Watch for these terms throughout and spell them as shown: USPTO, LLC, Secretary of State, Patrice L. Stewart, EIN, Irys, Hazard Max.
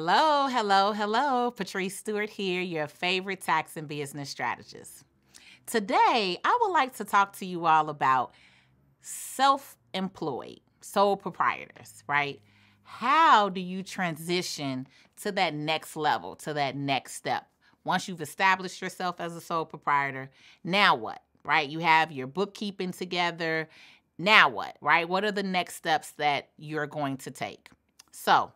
Hello, hello, hello. Patrice Stewart here, your favorite tax and business strategist. Today, I would like to talk to you all about self-employed, sole proprietors, right? How do you transition to that next level, to that next step? Once you've established yourself as a sole proprietor, now what, right? You have your bookkeeping together. Now what, right? What are the next steps that you're going to take? So,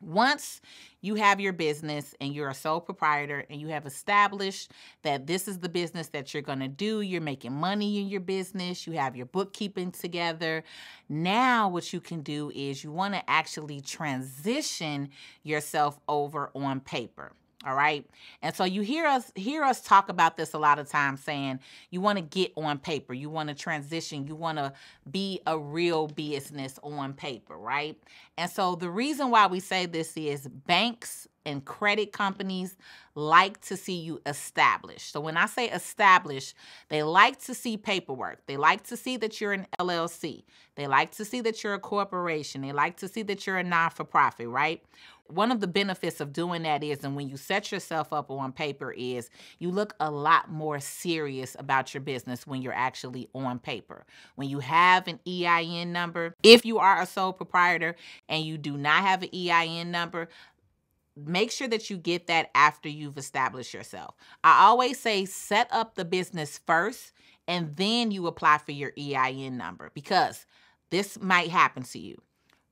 once you have your business and you're a sole proprietor and you have established that this is the business that you're going to do, you're making money in your business, you have your bookkeeping together, now what you can do is you want to actually transition yourself over on paper. All right. And so you hear us talk about this a lot of times, saying you want to get on paper, you want to transition, you want to be a real business on paper, right? And so the reason why we say this is banks and credit companies like to see you established. So when I say established, they like to see paperwork. They like to see that you're an LLC. They like to see that you're a corporation. They like to see that you're a non-for-profit, right? One of the benefits of doing that is, and when you set yourself up on paper is, you look a lot more serious about your business when you're actually on paper. When you have an EIN number, if you are a sole proprietor and you do not have an EIN number, make sure that you get that after you've established yourself. I always say set up the business first and then you apply for your EIN number, because this might happen to you.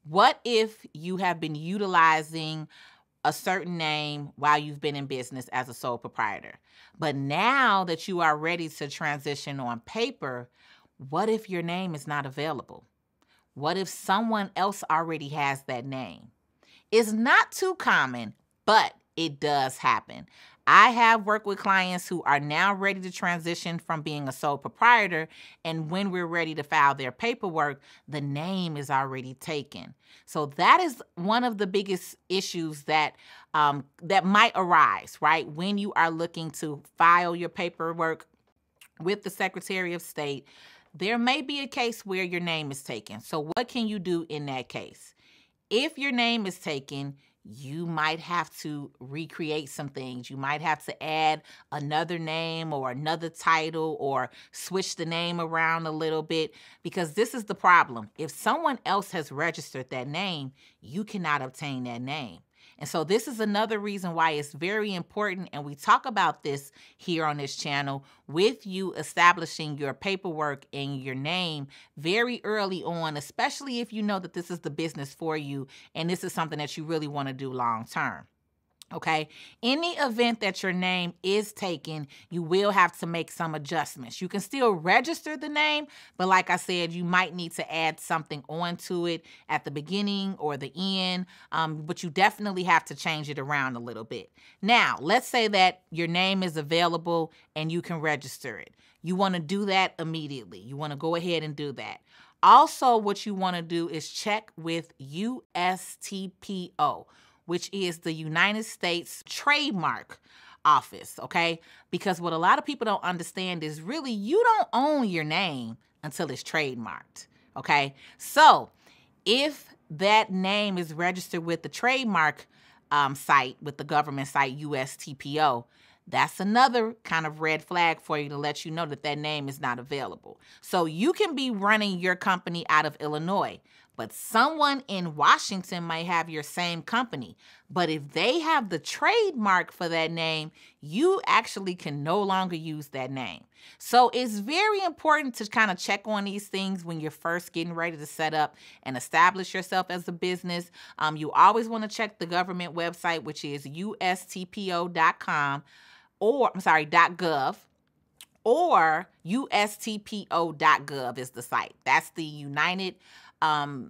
What if you have been utilizing a certain name while you've been in business as a sole proprietor? But now that you are ready to transition on paper, what if your name is not available? What if someone else already has that name? It's not too common, but it does happen. I have worked with clients who are now ready to transition from being a sole proprietor, and when we're ready to file their paperwork, the name is already taken. So that is one of the biggest issues that that might arise, right? When you are looking to file your paperwork with the Secretary of State, there may be a case where your name is taken. So what can you do in that case? If your name is taken, you might have to recreate some things. You might have to add another name or another title or switch the name around a little bit, because this is the problem. If someone else has registered that name, you cannot obtain that name. And so this is another reason why it's very important, and we talk about this here on this channel, with you establishing your paperwork and your name very early on, especially if you know that this is the business for you and this is something that you really want to do long term. Okay, in the event that your name is taken, you will have to make some adjustments. You can still register the name, but like I said, you might need to add something onto it at the beginning or the end, but you definitely have to change it around a little bit. Now, let's say that your name is available and you can register it. You want to do that immediately. You want to go ahead and do that. Also, what you want to do is check with USPTO, which is the United States Trademark Office, okay? Because what a lot of people don't understand is really you don't own your name until it's trademarked, okay? So if that name is registered with the trademark site, with the government site, USPTO, that's another kind of red flag for you to let you know that that name is not available. So you can be running your company out of Illinois, but someone in Washington might have your same company. But if they have the trademark for that name, you actually can no longer use that name. So it's very important to kind of check on these things when you're first getting ready to set up and establish yourself as a business. You always want to check the government website, which is USTPO.com or, I'm sorry, .gov. Or USTPO.gov is the site. That's the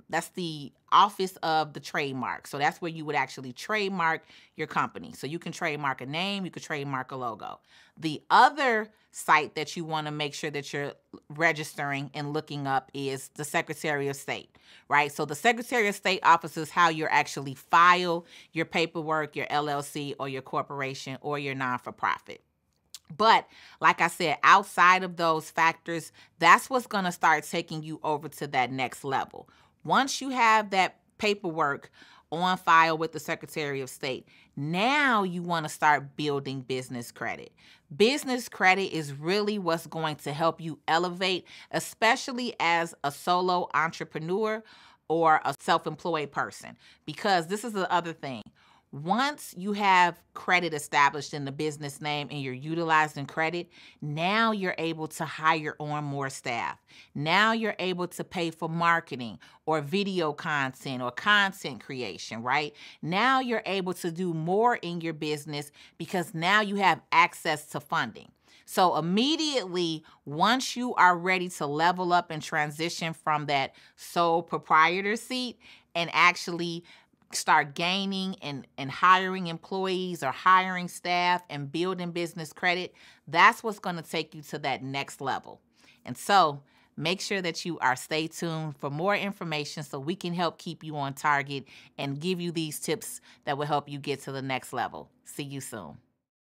that's the Office of the Trademark. So that's where you would actually trademark your company. So you can trademark a name, you could trademark a logo. The other site that you want to make sure that you're registering and looking up is the Secretary of State, right? So the Secretary of State office is how you actually file your paperwork, your LLC or your corporation or your non-for-profit. But like I said, outside of those factors, that's what's going to start taking you over to that next level. Once you have that paperwork on file with the Secretary of State. Now you want to start building business credit. Business credit is really what's going to help you elevate, especially as a solo entrepreneur or a self-employed person, because this is the other thing. Once you have credit established in the business name and you're utilizing credit, now you're able to hire on more staff. Now you're able to pay for marketing or video content or content creation, right? Now you're able to do more in your business because now you have access to funding. So immediately, once you are ready to level up and transition from that sole proprietor seat and actually start gaining and hiring employees or hiring staff and building business credit, that's what's going to take you to that next level. And so make sure that you are stay tuned for more information so we can help keep you on target and give you these tips that will help you get to the next level. See you soon.